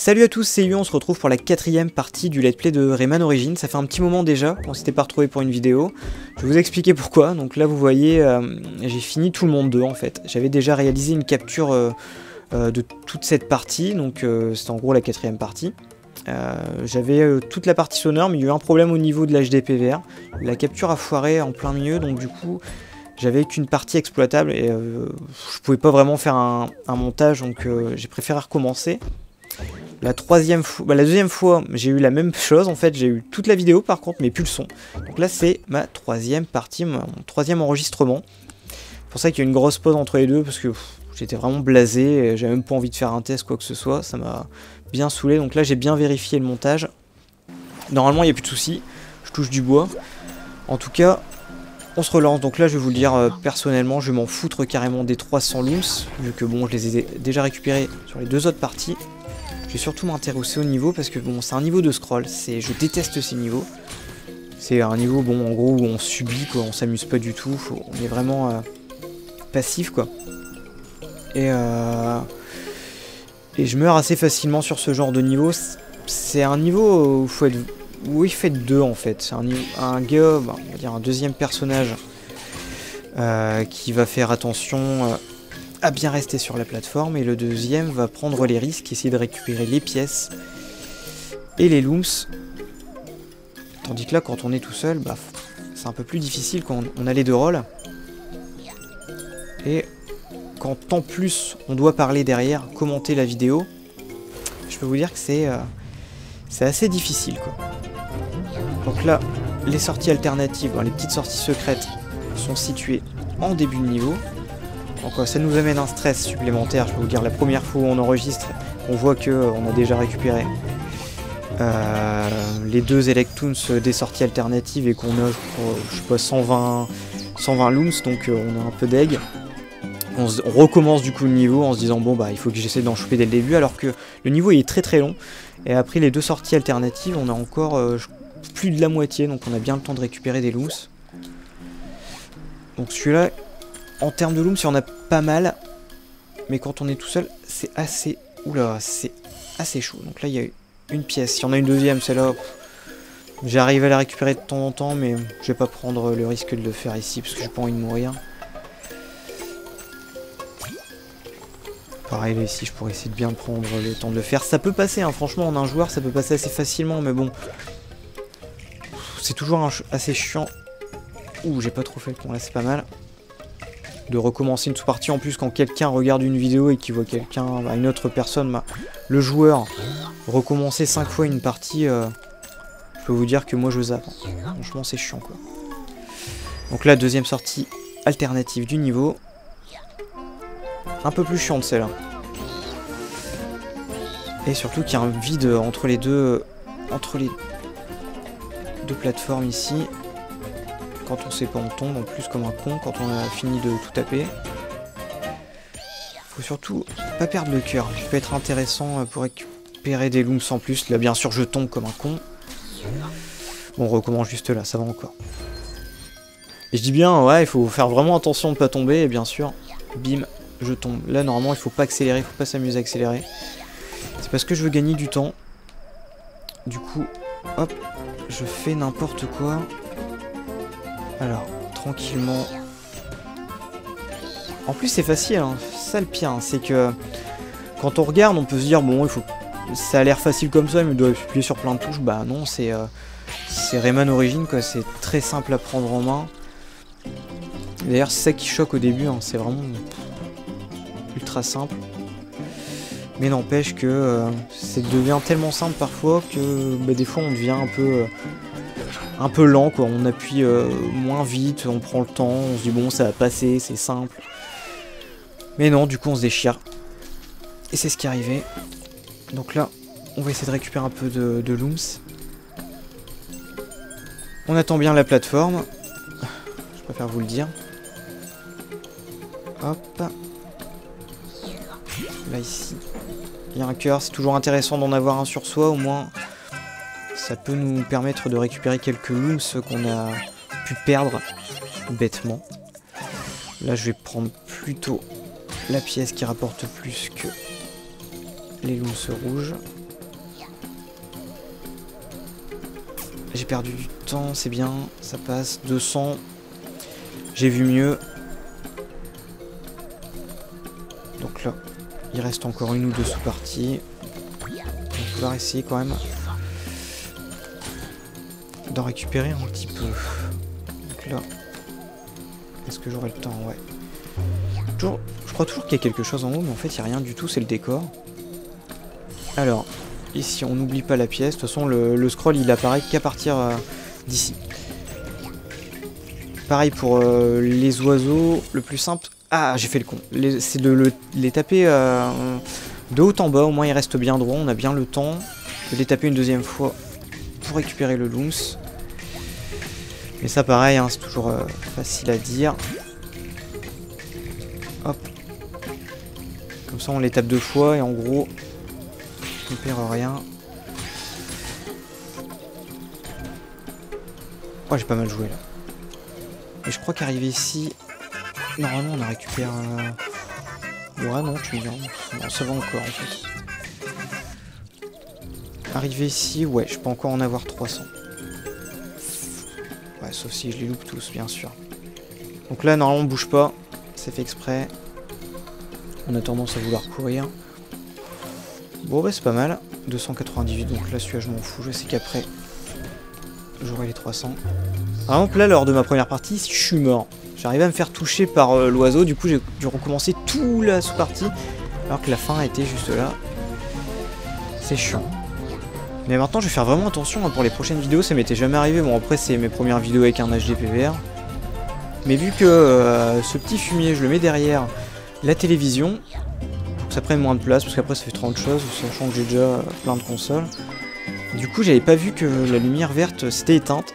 Salut à tous, c'est Yu, on se retrouve pour la 4e partie du let's play de Rayman Origins. Ça fait un petit moment déjà qu'on s'était pas retrouvé pour une vidéo. Je vais vous expliquer pourquoi. Donc là vous voyez, j'ai fini tout le monde 2 en fait. J'avais déjà réalisé une capture de toute cette partie, donc c'est en gros la 4e partie. J'avais toute la partie sonore, mais il y a eu un problème au niveau de l'HDPVR. La capture a foiré en plein milieu, donc du coup j'avais qu'une partie exploitable et je pouvais pas vraiment faire un montage, donc j'ai préféré recommencer. La deuxième fois, j'ai eu la même chose, en fait, j'ai eu toute la vidéo par contre, mais plus le son. Donc là, c'est ma 3e partie, mon 3e enregistrement. C'est pour ça qu'il y a une grosse pause entre les deux, parce que j'étais vraiment blasé, j'avais même pas envie de faire un test, quoi que ce soit, ça m'a bien saoulé. Donc là, j'ai bien vérifié le montage. Normalement, il n'y a plus de soucis, je touche du bois. En tout cas, on se relance. Donc là, je vais vous le dire, personnellement, je vais m'en foutre carrément des 300 lumps, vu que bon, je les ai déjà récupérés sur les 2 autres parties. Je vais surtout m'intéresser au niveau parce que bon, c'est un niveau de scroll, je déteste ces niveaux. C'est un niveau bon en gros où on subit quoi, on s'amuse pas du tout, on est vraiment passif quoi. Et je meurs assez facilement sur ce genre de niveau. C'est un niveau où il faut être deux en fait. C'est un gars, bah, on va dire un 2e personnage qui va faire attention. À bien rester sur la plateforme, et le 2e va prendre les risques, essayer de récupérer les pièces et les looms, tandis que là quand on est tout seul, bah, c'est un peu plus difficile quand on a les 2 rôles, et quand en plus on doit parler derrière, commenter la vidéo, je peux vous dire que c'est assez difficile quoi. Donc là les sorties alternatives, les petites sorties secrètes sont situées en début de niveau. Donc ça nous amène un stress supplémentaire, je peux vous dire, la première fois où on enregistre, on voit qu'on a déjà récupéré les 2 Electoons des sorties alternatives et qu'on a, je sais pas, 120 looms, donc on a un peu d'egg. On recommence du coup le niveau en se disant, bon bah il faut que j'essaie d'en choper dès le début, alors que le niveau il est très long, et après les 2 sorties alternatives, on a encore plus de la moitié, donc on a bien le temps de récupérer des looms. Donc celui-là... En termes de looms, il y en a pas mal, mais quand on est tout seul, c'est assez... Oula, c'est assez chaud. Donc là, il y a une pièce. Il y en a une 2e, celle-là. J'arrive à la récupérer de temps en temps, mais je vais pas prendre le risque de le faire ici, parce que j'ai pas envie de mourir. Pareil, là, ici, je pourrais essayer de bien prendre le temps de le faire. Ça peut passer, hein. Franchement, en un joueur, ça peut passer assez facilement, mais bon... C'est toujours assez chiant. Ouh, j'ai pas trop fait le con, là, c'est pas mal. De recommencer une sous-partie, en plus quand quelqu'un regarde une vidéo et qu'il voit quelqu'un, une autre personne, le joueur, recommencer 5 fois une partie, je peux vous dire que moi je zappe. Franchement c'est chiant quoi. Donc la 2e sortie alternative du niveau, un peu plus chiante celle-là. Et surtout qu'il y a un vide entre les deux plateformes ici. Quand on sait pas, on tombe en plus comme un con quand on a fini de tout taper. Faut surtout pas perdre le cœur, qui peut être intéressant pour récupérer des looms en plus. Là, bien sûr, je tombe comme un con. Bon, on recommence juste là, ça va encore. Et je dis bien, ouais, il faut faire vraiment attention de pas tomber, et bien sûr, bim, je tombe. Là, normalement, il faut pas accélérer, il faut pas s'amuser à accélérer. C'est parce que je veux gagner du temps. Du coup, hop, je fais n'importe quoi. Alors, tranquillement. En plus, c'est facile, hein. C'est ça le pire, hein. C'est que quand on regarde, on peut se dire, bon, il faut... ça a l'air facile comme ça, mais il doit appuyer sur plein de touches. Bah non, c'est Rayman Origins, quoi. C'est très simple à prendre en main. D'ailleurs, c'est ça qui choque au début, hein. C'est vraiment ultra simple. Mais n'empêche que ça devient tellement simple parfois que bah, des fois, on devient un peu lent quoi, on appuie moins vite, on prend le temps, on se dit bon ça va passer, c'est simple. Mais non, du coup on se déchire. Et c'est ce qui est arrivé. Donc là, on va essayer de récupérer un peu de looms. On attend bien la plateforme. Je préfère vous le dire. Hop. Là ici, il y a un cœur, c'est toujours intéressant d'en avoir un sur soi au moins. Ça peut nous permettre de récupérer quelques looms qu'on a pu perdre bêtement. Là, je vais prendre plutôt la pièce qui rapporte plus que les looms rouges. J'ai perdu du temps, c'est bien. Ça passe, 200. J'ai vu mieux. Donc là, il reste encore une ou deux sous-parties. On va pouvoir essayer quand même d'en récupérer un petit peu. Donc là, est-ce que j'aurai le temps? Ouais. Toujours, je crois toujours qu'il y a quelque chose en haut, mais en fait, il n'y a rien du tout, c'est le décor. Alors, ici, on n'oublie pas la pièce. De toute façon, le scroll, il apparaît qu'à partir d'ici. Pareil pour les oiseaux, le plus simple... Ah, j'ai fait le con. C'est de les taper de haut en bas, au moins ils restent bien droits, on a bien le temps de les taper une deuxième fois pour récupérer le loons. Mais ça pareil, hein, c'est toujours facile à dire. Hop. Comme ça on les tape deux fois et en gros, on perd rien. Oh, j'ai pas mal joué là. Et je crois qu'arrivé ici... Normalement on a récupéré un... Ouais non, tu me viens. Non, ça va encore en fait. Arrivé ici, ouais, je peux encore en avoir 300. Ouais, sauf si je les loupe tous, bien sûr. Donc là, normalement on bouge pas. C'est fait exprès. On a tendance à vouloir courir. Bon bah c'est pas mal. 298, donc là celui-là je m'en fous. Je sais qu'après, j'aurai les 300. Par exemple là, lors de ma première partie, je suis mort. J'arrivais à me faire toucher par l'oiseau, du coup j'ai dû recommencer tout la sous-partie, alors que la fin était juste là. C'est chiant. Mais maintenant je vais faire vraiment attention hein, pour les prochaines vidéos, ça m'était jamais arrivé. Bon après c'est mes premières vidéos avec un HDPVR. Mais vu que ce petit fumier je le mets derrière la télévision, pour que ça prenne moins de place, parce qu'après ça fait 30 choses, sachant que j'ai déjà plein de consoles. Du coup j'avais pas vu que la lumière verte s'était éteinte.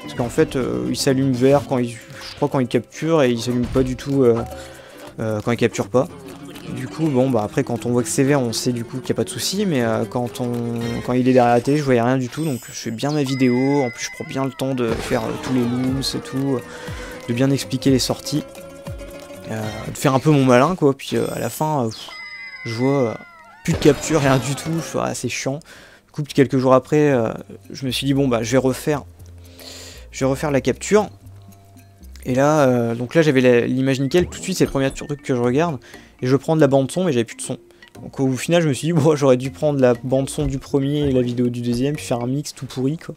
Parce qu'en fait il s'allume vert quand il... Je crois quand il capture et il s'allume pas du tout quand il capture pas. Du coup bon bah après quand on voit que c'est vert on sait du coup qu'il n'y a pas de souci, mais quand il est derrière la télé je voyais rien du tout, donc je fais bien ma vidéo, en plus je prends bien le temps de faire tous les looms et tout, de bien expliquer les sorties, de faire un peu mon malin quoi, puis à la fin je vois plus de capture, rien du tout, c'est chiant. Du coup quelques jours après je me suis dit bon bah je vais refaire la capture. Et là, donc là j'avais l'image nickel, tout de suite c'est le premier truc que je regarde, et je prends de la bande son mais j'avais plus de son. Donc au final je me suis dit bon j'aurais dû prendre la bande son du premier et la vidéo du deuxième, puis faire un mix tout pourri quoi.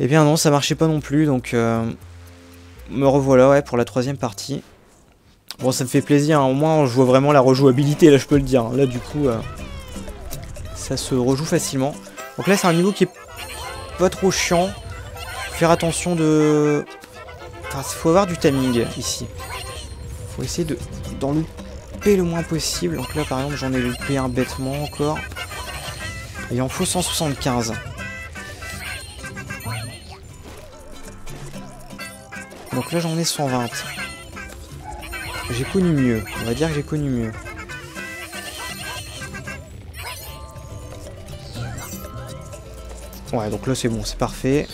Et bien non ça marchait pas non plus, donc me revoilà ouais pour la troisième partie. Bon ça me fait plaisir, hein, au moins je vois vraiment la rejouabilité là je peux le dire, là du coup ça se rejoue facilement. Donc là c'est un niveau qui est pas trop chiant, faut faire attention de... Faut avoir du timing ici. Faut essayer d'en louper le moins possible. Donc là par exemple j'en ai loupé un bêtement encore. Et il en faut 175. Donc là j'en ai 120. J'ai connu mieux. On va dire que j'ai connu mieux. Ouais donc là c'est bon, c'est parfait.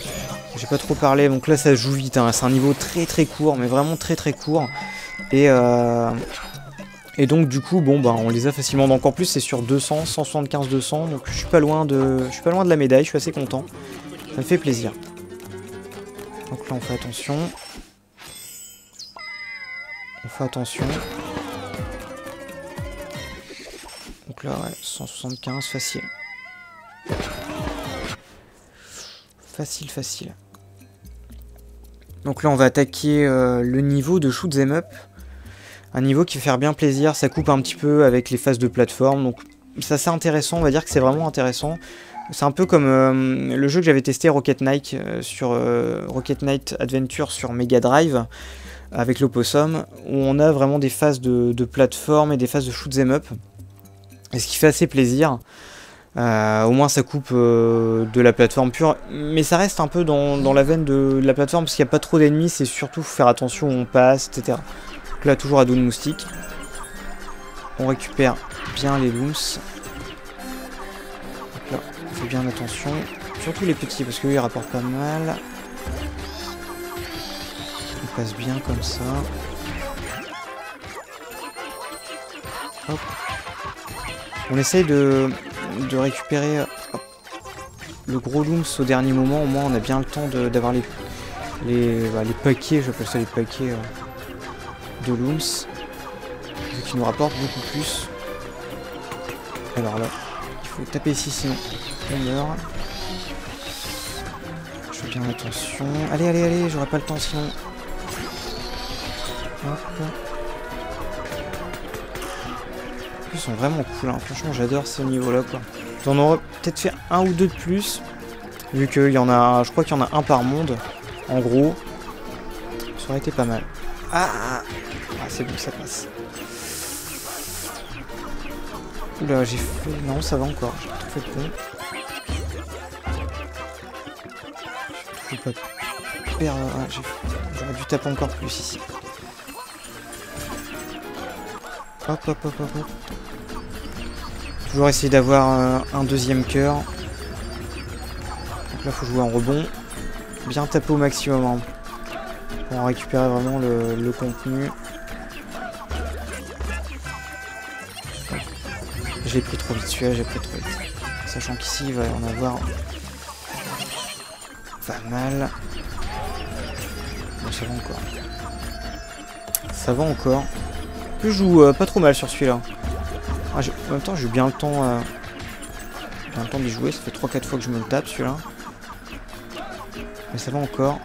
J'ai pas trop parlé, donc là ça joue vite, hein. C'est un niveau très très court, mais vraiment très très court. Et donc du coup, bon bah on les a facilement encore plus, c'est sur 200, 175, 200, donc je suis pas loin de la médaille, je suis assez content. Ça me fait plaisir. Donc là on fait attention. On fait attention. Donc là ouais, 175, facile. Facile, facile. Donc là on va attaquer le niveau de shoot'em up. Un niveau qui va faire bien plaisir, ça coupe un petit peu avec les phases de plateforme. Donc c'est assez intéressant, on va dire que c'est vraiment intéressant. C'est un peu comme le jeu que j'avais testé Rocket Knight sur Rocket Knight Adventure sur Mega Drive avec l'opossum, où on a vraiment des phases de plateforme et des phases de shoot'em up. Et ce qui fait assez plaisir. Au moins ça coupe de la plateforme pure, mais ça reste un peu dans la veine de la plateforme parce qu'il n'y a pas trop d'ennemis, c'est surtout faire attention où on passe, etc. Donc là toujours à dos de moustique. On récupère bien les loons. Donc là, on fait bien attention. Surtout les petits parce que eux, ils rapportent pas mal. On passe bien comme ça. Hop. On essaye de récupérer... Hop. le gros looms au dernier moment, au moins on a bien le temps d'avoir les paquets, j'appelle ça les paquets de looms, qui nous rapportent beaucoup plus. Alors là, il faut taper ici sinon on meurt. Je fais bien attention. Allez, allez, allez, j'aurai pas le temps sinon. Hop. Ils sont vraiment cool, hein. Franchement j'adore ces niveaux là quoi. J'en aurais peut-être fait un ou deux de plus, vu qu'il y en a, je crois qu'il y en a un par monde, en gros, ça aurait été pas mal. Ah, ah c'est bon, ça passe. Oula, j'ai fait, non ça va encore, j'ai tout fait de bon. Je peux pas perdre, ah, j'aurais dû taper encore plus ici. Hop hop hop hop hop. Toujours essayer d'avoir un deuxième cœur. Donc là faut jouer en rebond. Bien taper au maximum. Hein, pour récupérer vraiment le contenu. Je l'ai pris trop vite celui-là, j'ai pris trop vite. Sachant qu'ici il va en avoir pas mal. Bon ça va encore. Ça va encore. Je joue pas trop mal sur celui-là. Ah, en même temps, j'ai eu bien le temps d'y jouer. Ça fait 3-4 fois que je me le tape celui-là. Mais ça va encore.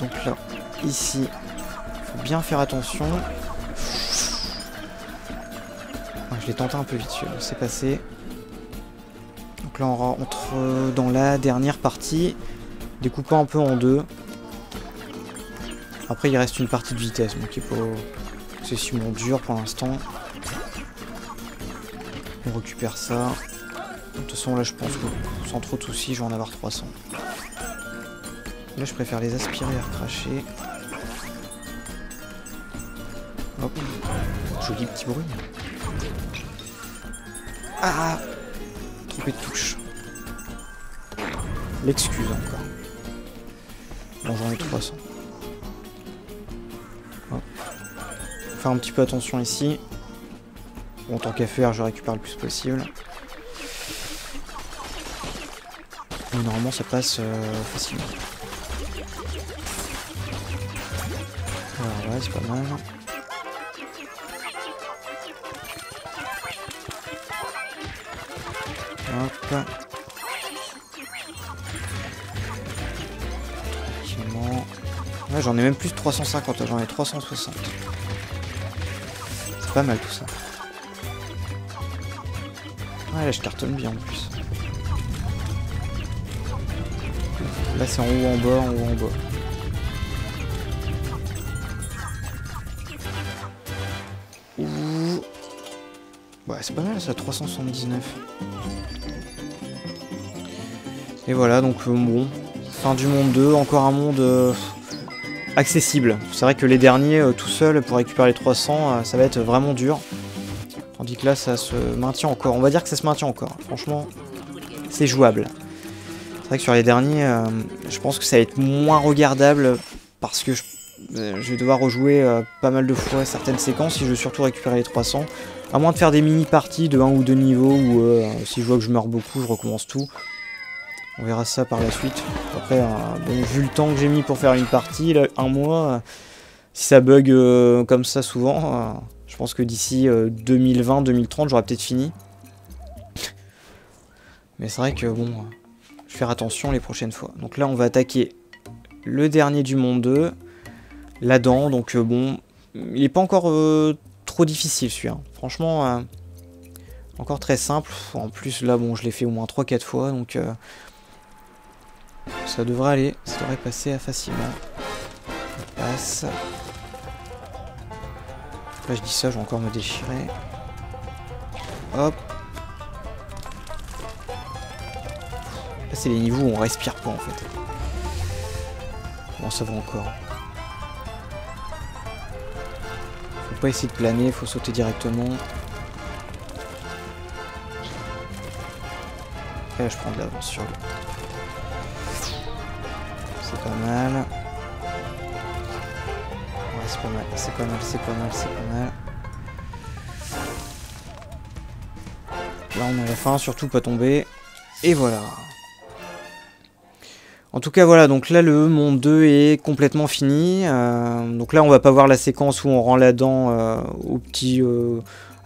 Donc là, ici, faut bien faire attention. Ah, je l'ai tenté un peu vite celui-là. C'est passé. Donc là, on rentre dans la dernière partie. Découpant un peu en deux. Après il reste une partie de vitesse, donc il faut... c'est sûrement dur pour l'instant. On récupère ça. De toute façon là je pense que sans trop de soucis je vais en avoir 300. Là je préfère les aspirer et recracher. Hop, joli petit bruit. Ah, trompé de touche. L'excuse encore. Bon j'en ai 300. Faire un petit peu attention ici. Bon, tant qu'à faire, je récupère le plus possible. Et normalement, ça passe facilement. Voilà, ouais, c'est pas mal. Hop. Tranquillement. Ouais, j'en ai même plus de 350, j'en ai 360. Pas mal tout ça. Ouais là je cartonne bien en plus. Là c'est en haut en bas, en haut en bas. Ouh. Ouais c'est pas mal ça, 379. Et voilà donc bon. Fin du monde 2, encore un monde... accessible. C'est vrai que les derniers tout seuls pour récupérer les 300 ça va être vraiment dur. Tandis que là ça se maintient encore. On va dire que ça se maintient encore. Franchement c'est jouable. C'est vrai que sur les derniers je pense que ça va être moins regardable parce que je vais devoir rejouer pas mal de fois certaines séquences si je veux surtout récupérer les 300. À moins de faire des mini parties de 1 ou 2 niveaux où si je vois que je meurs beaucoup je recommence tout. On verra ça par la suite. Après, bon, vu le temps que j'ai mis pour faire une partie, là, un mois, si ça bug comme ça souvent, je pense que d'ici 2020-2030, j'aurai peut-être fini. Mais c'est vrai que, bon, je vais faire attention les prochaines fois. Donc là, on va attaquer le dernier du monde 2, là-dedans. Donc bon, il n'est pas encore trop difficile celui-là. Franchement, encore très simple. En plus, là, bon, je l'ai fait au moins 3-4 fois, donc... ça devrait aller, ça devrait passer à facilement. On passe. Là je dis ça, je vais encore me déchirer. Hop. Là c'est les niveaux où on respire pas en fait. Bon ça va encore. Faut pas essayer de planer, faut sauter directement. Et là je prends de l'avance sur lui. Pas mal. Ouais, c'est pas mal, c'est pas mal, c'est pas mal, c'est pas mal. Là on est à la fin, surtout pas tomber. Et voilà. En tout cas, voilà, donc là, le monde 2 est complètement fini. Donc là, on va pas voir la séquence où on rend la dent au petit...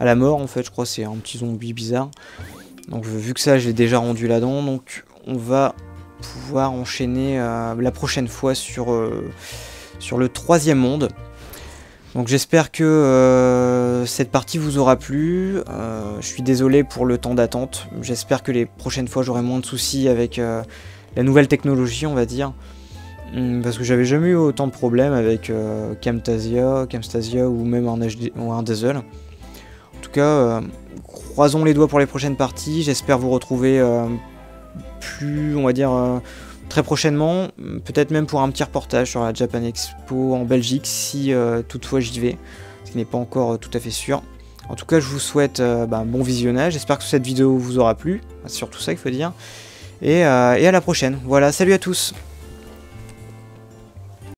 à la mort, en fait, je crois, c'est un petit zombie bizarre. Donc, vu que ça, j'ai déjà rendu la dent, donc on va pouvoir enchaîner la prochaine fois sur, sur le 3e monde. Donc j'espère que cette partie vous aura plu, je suis désolé pour le temps d'attente, j'espère que les prochaines fois j'aurai moins de soucis avec la nouvelle technologie, on va dire, parce que j'avais jamais eu autant de problèmes avec Camtasia ou même un HD ou un Dazzle. En tout cas, croisons les doigts pour les prochaines parties, j'espère vous retrouver plus, on va dire... très prochainement, peut-être même pour un petit reportage sur la Japan Expo en Belgique, si toutefois j'y vais, ce qui n'est pas encore tout à fait sûr. En tout cas, je vous souhaite bon visionnage, j'espère que cette vidéo vous aura plu, c'est surtout ça qu'il faut dire, et à la prochaine. Voilà, salut à tous!